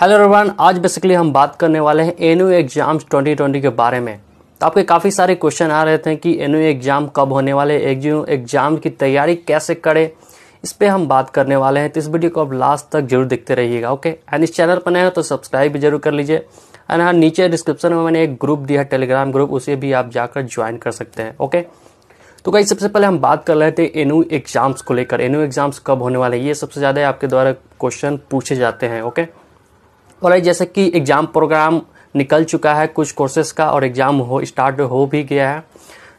Hello everyone, आज basically हम बात करने वाले हैं एनयू एग्जाम्स 2020 के बारे में। तो आपके काफ़ी सारे क्वेश्चन आ रहे थे कि एनयू एग्जाम कब होने वाले, एनयू एग्जाम की तैयारी कैसे करें, इस पे हम बात करने वाले हैं। तो इस वीडियो को आप लास्ट तक जरूर देखते रहिएगा, ओके। एंड इस चैनल पर नए हो तो सब्सक्राइब भी जरूर कर लीजिए। एंड हाँ, नीचे डिस्क्रिप्शन में मैंने एक ग्रुप दिया है, टेलीग्राम ग्रुप, उसे भी आप जाकर ज्वाइन कर सकते हैं, ओके। तो गाइस, सबसे पहले हम बात कर रहे थे एनयू एग्जाम्स को लेकर, एनयू एग्जाम्स कब होने वाले, ये सबसे ज़्यादा आपके द्वारा क्वेश्चन पूछे जाते हैं, ओके। और जैसे कि एग्ज़ाम प्रोग्राम निकल चुका है कुछ कोर्सेज़ का और एग्ज़ाम स्टार्ट हो भी गया है,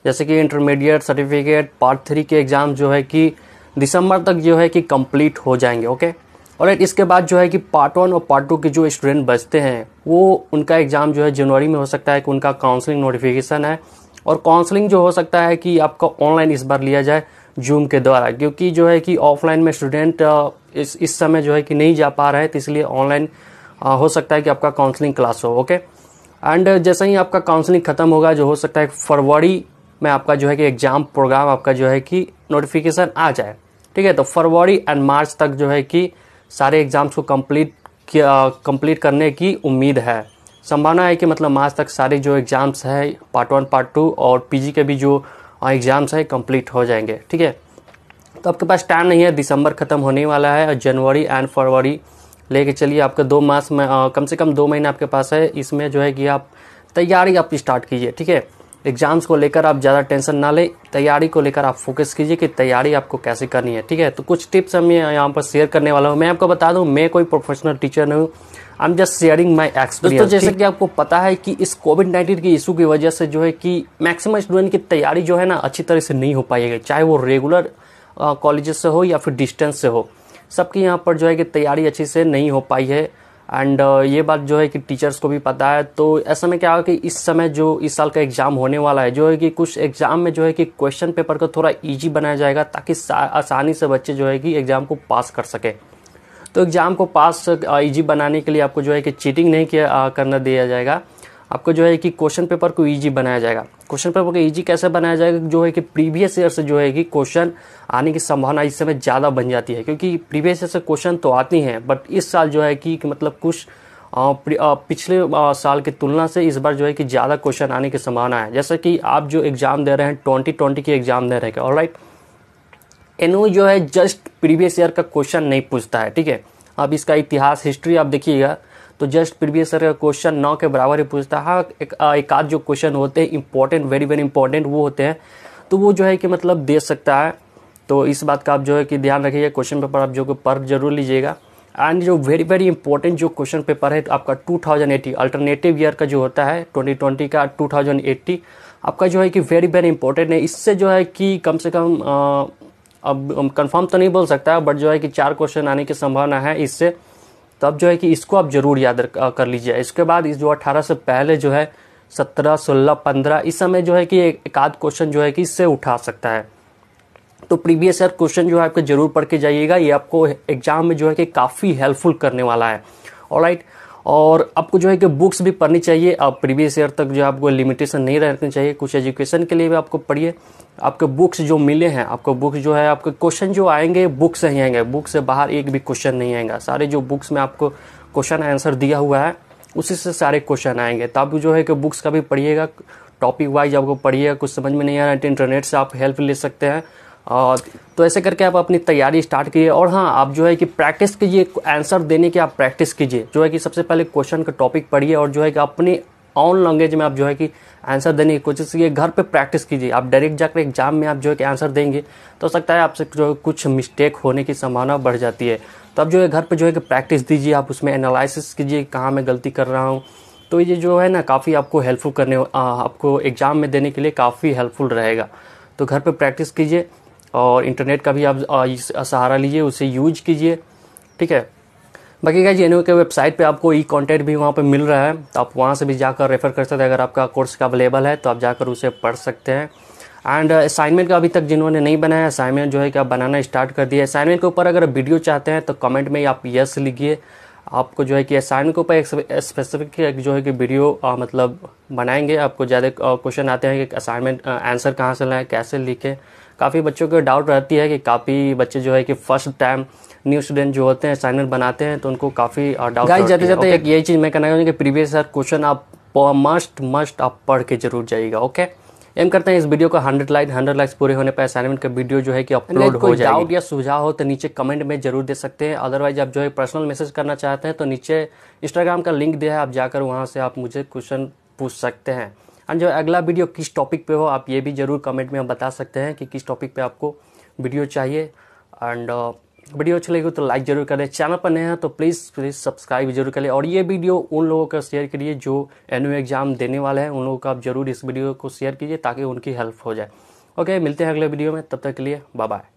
जैसे कि इंटरमीडिएट, सर्टिफिकेट, पार्ट 3 के एग्ज़ाम जो है कि दिसंबर तक जो है कि कंप्लीट हो जाएंगे, ओके। और इसके बाद जो है कि पार्ट 1 और पार्ट 2 के जो स्टूडेंट बचते हैं वो उनका एग्ज़ाम जो है जनवरी में हो सकता है कि उनका काउंसलिंग नोटिफिकेशन है। और काउंसलिंग जो हो सकता है कि आपका ऑनलाइन इस बार लिया जाए जूम के द्वारा, क्योंकि जो है कि ऑफलाइन में स्टूडेंट इस समय जो है कि नहीं जा पा रहे हैं, तो इसलिए ऑनलाइन हो सकता है कि आपका काउंसलिंग क्लास हो, ओके। एंड जैसे ही आपका काउंसलिंग ख़त्म होगा, जो हो सकता है फरवरी में आपका जो है कि एग्ज़ाम प्रोग्राम आपका जो है कि नोटिफिकेशन आ जाए, ठीक है। तो फरवरी एंड मार्च तक जो है कि सारे एग्ज़ाम्स को कंप्लीट करने की उम्मीद है, संभावना है कि मतलब मार्च तक सारे जो एग्ज़ाम्स है पार्ट 1, पार्ट 2 और पीजी के भी जो एग्ज़ाम्स है कंप्लीट हो जाएंगे, ठीक है। तो आपके पास टाइम नहीं है, दिसंबर ख़त्म होने वाला है और जनवरी एंड फरवरी लेके चलिए, आपके 2 मास में कम से कम 2 महीना आपके पास है, इसमें जो है कि आप तैयारी आप स्टार्ट कीजिए, ठीक है। एग्ज़ाम्स को लेकर आप ज़्यादा टेंशन ना लें, तैयारी को लेकर आप फोकस कीजिए कि तैयारी आपको कैसे करनी है, ठीक है। तो कुछ टिप्स हम यहाँ पर शेयर करने वाला हूँ। मैं आपको बता दूँ, मैं कोई प्रोफेशनल टीचर नहीं हूँ, I am just sharing my experience. तो जैसे कि आपको पता है कि इस कोविड-19 की इशू की वजह से जो है कि मैक्सिमम स्टूडेंट की तैयारी जो है ना अच्छी तरह से नहीं हो पाएगी, चाहे वो रेगुलर कॉलेजेस से हो या फिर डिस्टेंस से हो, सबकी यहाँ पर जो है कि तैयारी अच्छी से नहीं हो पाई है। एंड ये बात जो है कि टीचर्स को भी पता है। तो ऐसे में क्या होगा कि इस समय जो इस साल का एग्ज़ाम होने वाला है जो है कि कुछ एग्ज़ाम में जो है कि क्वेश्चन पेपर को थोड़ा इजी बनाया जाएगा ताकि आसानी से बच्चे जो है कि एग्ज़ाम को पास कर सके। तो एग्ज़ाम को पास ईजी बनाने के लिए आपको जो है कि चीटिंग नहीं करना दिया जाएगा, आपको जो है कि क्वेश्चन पेपर को ईजी बनाया जाएगा। क्वेश्चन पेपर को ईजी कैसे बनाया जाएगा, जो है कि प्रीवियस ईयर से जो है कि क्वेश्चन आने की संभावना इस समय ज़्यादा बन जाती है, क्योंकि प्रीवियस ईयर से क्वेश्चन तो आती हैं, बट इस साल जो है कि मतलब कुछ पिछले साल की तुलना से इस बार जो है कि ज़्यादा क्वेश्चन आने की संभावना है। जैसे कि आप जो एग्ज़ाम दे रहे हैं 2020 के एग्ज़ाम दे रहे हैं, ऑलराइट, एनयू जो है जस्ट प्रीवियस ईयर का क्वेश्चन नहीं पूछता है, ठीक है। अब इसका इतिहास हिस्ट्री आप देखिएगा तो जस्ट प्रीवियस ईयर का क्वेश्चन 9 के बराबर ही पूछता है। एक आध जो क्वेश्चन होते हैं इंपॉर्टेंट, वेरी वेरी इंपॉर्टेंट वो होते हैं, तो वो जो है कि मतलब दे सकता है। तो इस बात का आप जो है कि ध्यान रखिएगा, क्वेश्चन पेपर आप जो कि पढ़ जरूर लीजिएगा। एंड जो वेरी वेरी इंपॉर्टेंट जो क्वेश्चन पेपर है तो आपका 2080 अल्टरनेटिव ईयर का जो होता है 2020 का 2080 आपका जो है कि वेरी वेरी इंपॉर्टेंट है। इससे जो है कि कम से कम अब कन्फर्म तो नहीं बोल सकता, बट जो है कि 4 क्वेश्चन आने की संभावना है इससे। तो अब जो है कि इसको आप जरूर याद कर लीजिए। इसके बाद इस जो 18 से पहले जो है 17, 16, 15 इस समय जो है कि एक आध क्वेश्चन जो है कि इससे उठा सकता है। तो प्रीवियस ईयर क्वेश्चन जो है आपको जरूर पढ़ के जाइएगा, ये आपको एग्ज़ाम में जो है कि काफ़ी हेल्पफुल करने वाला है, ऑलराइट। और आपको जो है कि बुक्स भी पढ़नी चाहिए, आप प्रीवियस ईयर तक जो आपको लिमिटेशन नहीं रखनी चाहिए, कुछ एजुकेशन के लिए भी आपको पढ़िए। आपके बुक्स जो मिले हैं, आपको बुक्स जो है, आपके क्वेश्चन जो आएंगे बुक से ही आएंगे, बुक से बाहर एक भी क्वेश्चन नहीं आएगा। सारे जो बुक्स में आपको क्वेश्चन आंसर दिया हुआ है उसी से सारे क्वेश्चन आएंगे। तो आप जो है कि बुक्स का भी पढ़िएगा, टॉपिक वाइज आपको पढ़िएगा, कुछ समझ में नहीं आ रहा है तो इंटरनेट से आप हेल्प ले सकते हैं। तो ऐसे करके आप अपनी तैयारी स्टार्ट कीजिए। और हाँ, आप जो है कि प्रैक्टिस कीजिए, आंसर देने की आप प्रैक्टिस कीजिए, जो है कि सबसे पहले क्वेश्चन का टॉपिक पढ़िए और जो है कि अपने ऑन लैंग्वेज में आप जो है कि आंसर देने की कोशिश कीजिए। घर पे प्रैक्टिस कीजिए, आप डायरेक्ट जाकर एग्जाम में आप जो है कि आंसर देंगे तो हो सकता है आपसे जो कुछ मिस्टेक होने की संभावना बढ़ जाती है। तो आप जो है घर पे जो है कि प्रैक्टिस दीजिए, आप उसमें एनालिसिस कीजिए कहाँ मैं गलती कर रहा हूँ। तो ये जो है ना काफ़ी आपको हेल्पफुल करने आपको एग्ज़ाम में देने के लिए काफ़ी हेल्पफुल रहेगा। तो घर पर प्रैक्टिस कीजिए और इंटरनेट का भी आप सहारा लीजिए, उसे यूज कीजिए, ठीक है। बाकी क्या एनयू के वेबसाइट पे आपको ई कंटेंट भी वहाँ पे मिल रहा है, तो आप वहाँ से भी जाकर रेफ़र कर सकते हैं। अगर आपका कोर्स का अवेलेबल है तो आप जाकर उसे पढ़ सकते हैं। एंड असाइनमेंट का अभी तक जिन्होंने नहीं बनाया, असाइनमेंट जो है कि आप बनाना स्टार्ट कर दिए। असाइनमेंट के ऊपर अगर वीडियो चाहते हैं तो कमेंट में आप यस लिखिए। आपको जो है कि असाइनमेंट के ऊपर स्पेसिफिक जो है कि वीडियो मतलब बनाएंगे। आपको ज़्यादा क्वेश्चन आते हैं कि असाइनमेंट आंसर कहाँ से लाएँ, कैसे लिखें। काफ़ी बच्चों को डाउट रहती है कि काफ़ी बच्चे जो है कि फर्स्ट टाइम न्यू स्टूडेंट जो होते हैं असाइनमेंट बनाते हैं तो उनको काफ़ी डाउट जाते। एक यही चीज़ मैं कहना चाहूँगी कि प्रीवियस ईयर क्वेश्चन आप मस्ट आप पढ़ के जरूर जाइएगा। ओके, एम करते हैं इस वीडियो का 100 लाइक्स पूरे होने पर असाइनमेंट का वीडियो जो है कि अपलोड हो जाएगी। डाउट या सुझाव हो तो नीचे कमेंट में जरूर दे सकते हैं। अदरवाइज आप जो है पर्सनल मैसेज करना चाहते हैं तो नीचे इंस्टाग्राम का लिंक दिया है, आप जाकर वहाँ से आप मुझे क्वेश्चन पूछ सकते हैं। एंड जो अगला वीडियो किस टॉपिक पे हो आप ये भी जरूर कमेंट में बता सकते हैं कि किस टॉपिक पे आपको वीडियो चाहिए। एंड वीडियो अच्छी लगी तो लाइक जरूर करें। चैनल पर नए हैं तो प्लीज़ सब्सक्राइब जरूर करें। और ये वीडियो उन लोगों का शेयर करिए जो एनुअल एग्जाम देने वाले हैं, उन लोगों का आप जरूर इस वीडियो को शेयर कीजिए ताकि उनकी हेल्प हो जाए। ओके, मिलते हैं अगले वीडियो में, तब तक के लिए बाय बाय।